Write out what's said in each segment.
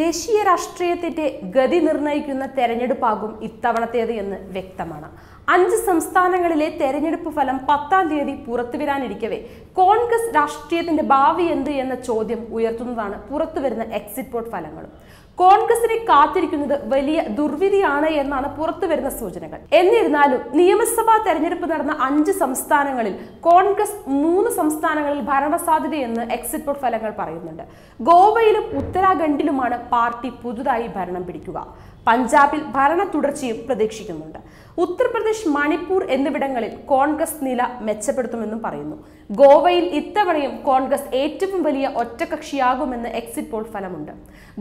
ദേശീയ രാഷ്ട്രീയത്തിന്റെ ഗതി നിർണ്ണയിക്കുന്ന തെരഞ്ഞെടുപ്പാകും ഇത്തവണത്തേത് എന്ന് വ്യക്തമാണ്. 5 സംസ്ഥാനങ്ങളിലെ തെരഞ്ഞെടുപ്പ് ഫലം 10-ാം തീയതി പുറത്തുവരാനിരിക്കവേ കോൺഗ്രസ് രാഷ്ട്രീയത്തിന്റെ ഭാവി എന്ത് എന്ന ചോദ്യം ഉയർത്തുന്നതാണ് പുറത്തുവരുന്ന എക്സിറ്റ് പോൾ ഫലങ്ങളും. കോൺഗ്രസിനെ കാത്തിരിക്കുന്നത് വലിയ ദുർവിധിയാണ് എന്നാണ് പുറത്തുവരുന്ന സൂചനകൾ. എന്നിരുന്നാലും നിയമസഭാ തെരഞ്ഞെടുപ്പ് നടന്ന 5 സംസ്ഥാനങ്ങളിൽ കോൺഗ്രസ് 3 സംസ്ഥാനങ്ങളിൽ ഭരണസാധ്യതയെന്ന് എക്സിറ്റ് പോൾ ഫലങ്ങൾ പറയുന്നുണ്ട്. ഗോവയിലും ഉത്തരാഖണ്ഡിലുമാണ് പാർട്ടി പുതുതായി ഭരണം പിടിക്കുക. പഞ്ചാബിൽ ഭരണ തുടർച്ചയും പ്രതീക്ഷിക്കുന്നുണ്ട്. ഉത്തർപ്രദേശ്, മണിപ്പൂർ എന്നിവിടങ്ങളിൽ കോൺഗ്രസ് നില മെച്ചപ്പെടുത്തുമെന്നും പറയുന്നു. ഗോവയിൽ ഇത്തവണയും കോൺഗ്രസ് ഏറ്റവും വലിയ ഒറ്റകക്ഷിയാകുമെന്ന് എക്സിറ്റ് പോൾ ഫലമുണ്ട്.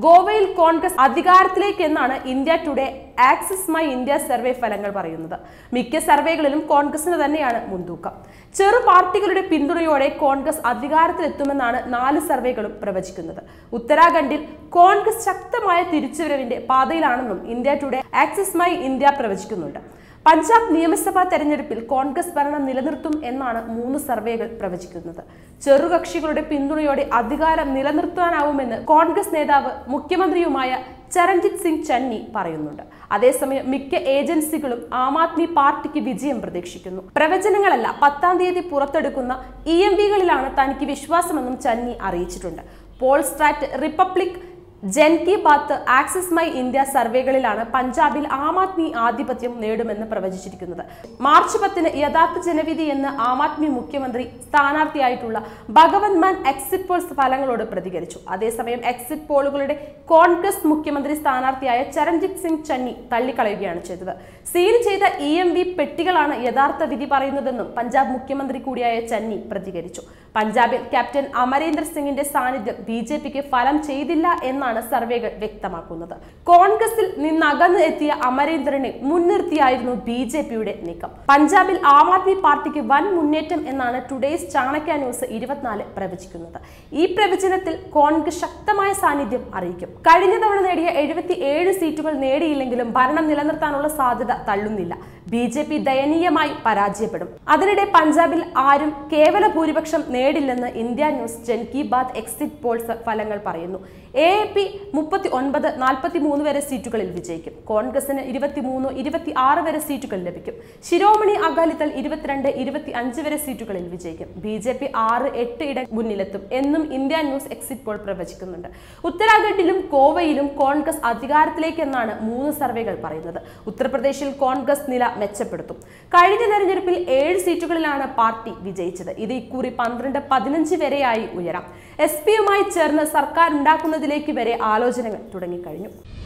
ഗോവയിൽ കോൺഗ്രസ് അധികാരത്തിലേക്ക് എന്നാണ് India Today, Axis My India survey ഫലങ്ങൾ പറയുന്നത്. മിക്ക സർവേകളിലും കോൺഗ്രസിന് തന്നെയാണ് മുൻതൂക്കം. ചെറു പാർട്ടികളുടെ പിന്തുണയോടെ കോൺഗ്രസ് അധികാരത്തിലെത്തുമെന്നാണ് 4 സർവേകളും പ്രവചിക്കുന്നത്. ഉത്തരാഖണ്ഡിൽ കോൺഗ്രസ് ശക്തമായ തിരിച്ചുവരവിന്റെ പാതയിലാണെന്നും India Today, Axis My India പ്രവചിക്കുന്നുണ്ട്. പഞ്ചാബ് നിയമസഭാ തെരഞ്ഞെടുപ്പിൽ കോൺഗ്രസ് ഭരണം നിലനിർത്തും എന്നാണ് 3 സർവേകൾ പ്രവചിക്കുന്നത്. ചെറുകക്ഷികളുടെ പിന്തുണയോടെ അധികാരം നിലനിർത്താനാവുമെന്ന് കോൺഗ്രസ് നേതാവ് മുഖ്യമന്ത്രിയുമായ ചരൺജിത് സിംഗ് ചന്നി പറയുന്നുണ്ട്. അതേസമയം മിക്ക ഏജൻസികളും ആം ആദ്മി പാർട്ടിക്ക് വിജയം പ്രതീക്ഷിക്കുന്നു. പ്രവചനങ്ങളല്ല, 10-ാം തീയതി പുറത്തെടുക്കുന്ന EMV-കളിലാണ് തനിക്ക് വിശ്വാസമെന്നും ചന്നി അറിയിച്ചിട്ടുണ്ട്. Polstrat, Republic, Jan Ki Baat, Axis My India സർവേകളിലാണ് പഞ്ചാബിൽ ആം ആദ്മി ആധിപത്യം നേടുമെന്ന് പ്രവചിച്ചിരിക്കുന്നത്. മാർച്ച് 10-ന് യഥാർത്ഥ ജനവിധി എന്ന് ആം ആദ്മി മുഖ്യമന്ത്രി സ്ഥാനാർത്ഥിയായിട്ടുള്ള ഭഗവന്ത് മാൻ എക്സിറ്റ് പോൾ ഫലങ്ങളോട് പ്രതികരിച്ചു. അതേസമയം എക്സിറ്റ് പോളുകളുടെ കോൺഗ്രസ് മുഖ്യമന്ത്രി സ്ഥാനാർത്ഥിയായ ചരൺജിത് സിംഗ് ചന്നി തള്ളിക്കളയുകയാണ് ചെയ്തത്. സീൽ ചെയ്ത EMV പെട്ടികളാണ് യഥാർത്ഥ വിധി പറയുന്നതെന്നും പഞ്ചാബ് മുഖ്യമന്ത്രി കൂടിയായ ചന്നി പ്രതികരിച്ചു. പഞ്ചാബിൽ ക്യാപ്റ്റൻ അമരീന്ദർ സിംഗിന്റെ സാന്നിധ്യം BJPക്ക് ഫലം ചെയ്തില്ല എന്നാണ് സർവേകൾ വ്യക്തമാക്കുന്നത്. കോൺഗ്രസിൽ നിന്നകന്ന് എത്തിയ അമരീന്ദറിനെ മുൻനിർത്തിയായിരുന്നു BJPയുടെ നീക്കം. പഞ്ചാബിൽ ആം ആദ്മി പാർട്ടിക്ക് വൻ മുന്നേറ്റം എന്നാണ് ടുഡേസ് ചാണക്യ ന്യൂസ് 24 പ്രവചിക്കുന്നത്. ഈ പ്രവചനത്തിൽ കോൺഗ്രസ് ശക്തമായ സാന്നിധ്യം അറിയിക്കും. കഴിഞ്ഞ തവണ നേടിയ 77 സീറ്റുകൾ നേടിയില്ലെങ്കിലും ഭരണം നിലനിർത്താനുള്ള സാധ്യത തള്ളുന്നില്ല. BJP ദയനീയമായി പരാജയപ്പെടും. അതിനിടെ പഞ്ചാബിൽ ആരും കേവല ഭൂരിപക്ഷം നേടില്ലെന്ന് India News Jan Ki Baat exit poll ഫലങ്ങൾ പറയുന്നു. AAP 39-43 വരെ സീറ്റുകളിൽ വിജയിക്കും. കോൺഗ്രസിന് 23-26 വരെ സീറ്റുകൾ ലഭിക്കും. ശിരോമണി അകാലിദൾ 22-25 വരെ സീറ്റുകളിൽ വിജയിക്കും. BJP 6-8 ഇടം മുന്നിലെത്തും എന്നും ഇന്ത്യ ന്യൂസ് എക്സിറ്റ് പോൾ പ്രവചിക്കുന്നുണ്ട്. ഉത്തരാഖണ്ഡിലും ഗോവയിലും കോൺഗ്രസ് അധികാരത്തിലേക്കെന്നാണ് 3 സർവേകൾ പറയുന്നത്. ഉത്തർപ്രദേശിൽ കോൺഗ്രസ് നില മെച്ചപ്പെടുത്തും. കഴിഞ്ഞ തെരഞ്ഞെടുപ്പിൽ 7 സീറ്റുകളിലാണ് പാർട്ടി വിജയിച്ചത്. ഇത് ഇക്കുറി 12-15 വരെയായി ഉയരാം. SP യുമായി ചേർന്ന് സർക്കാർ ഉണ്ടാക്കുന്നതിലേക്ക് വരെ ആലോചനകൾ തുടങ്ങിക്കഴിഞ്ഞു.